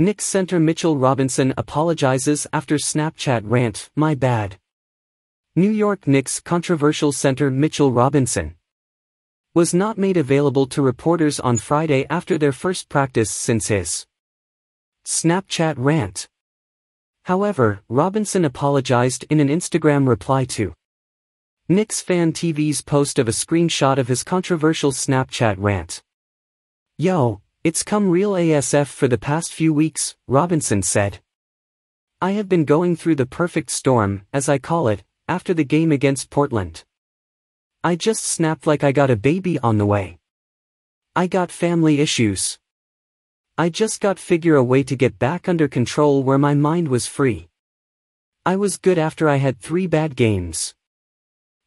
Knicks center Mitchell Robinson apologizes after Snapchat rant, "My bad." New York Knicks controversial center Mitchell Robinson was not made available to reporters on Friday after their first practice since his Snapchat rant. However, Robinson apologized in an Instagram reply to Knicks Fan TV's post of a screenshot of his controversial Snapchat rant. "Yo, it's come real ASF for the past few weeks," Robinson said. "I have been going through the perfect storm, as I call it, after the game against Portland. I just snapped like I got a baby on the way. I got family issues. I just got figure a way to get back under control where my mind was free. I was good after I had 3 bad games.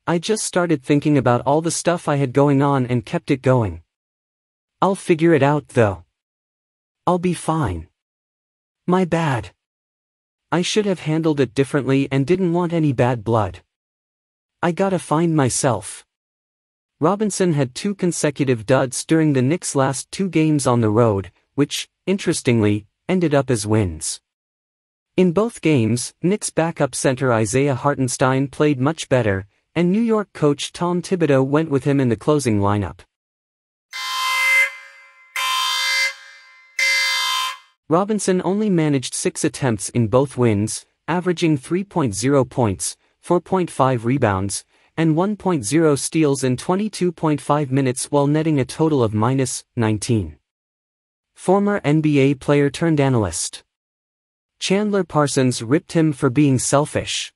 I just started thinking about all the stuff I had going on and kept it going. I'll figure it out though. I'll be fine. My bad. I should have handled it differently and didn't want any bad blood. I gotta find myself." Robinson had 2 consecutive duds during the Knicks' last 2 games on the road, which, interestingly, ended up as wins. In both games, Knicks backup center Isaiah Hartenstein played much better, and New York coach Tom Thibodeau went with him in the closing lineup. Robinson only managed 6 attempts in both wins, averaging 3.0 points, 4.5 rebounds, and 1.0 steals in 22.5 minutes while netting a total of -19. Former NBA player turned analyst Chandler Parsons ripped him for being selfish.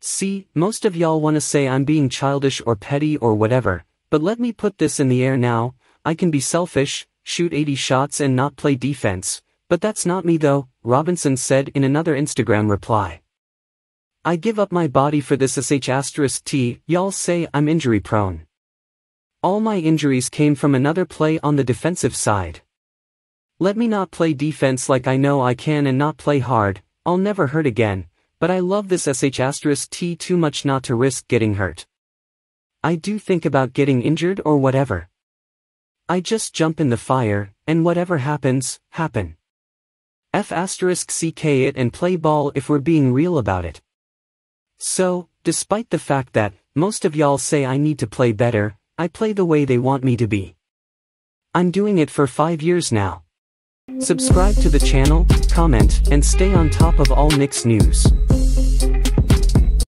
"See, most of y'all wanna say I'm being childish or petty or whatever, but let me put this in the air now, I can be selfish, shoot 80 shots and not play defense, but that's not me though," Robinson said in another Instagram reply. "I give up my body for this **t, y'all say I'm injury prone. All my injuries came from another play on the defensive side. Let me not play defense like I know I can and not play hard, I'll never hurt again, but I love this **t too much not to risk getting hurt. I do think about getting injured or whatever. I just jump in the fire, and whatever happens, happen. F**ck it and play ball if we're being real about it. So, despite the fact that, most of y'all say I need to play better, I play the way they want me to be. I'm doing it for 5 years now." Subscribe to the channel, comment, and stay on top of all Knicks news.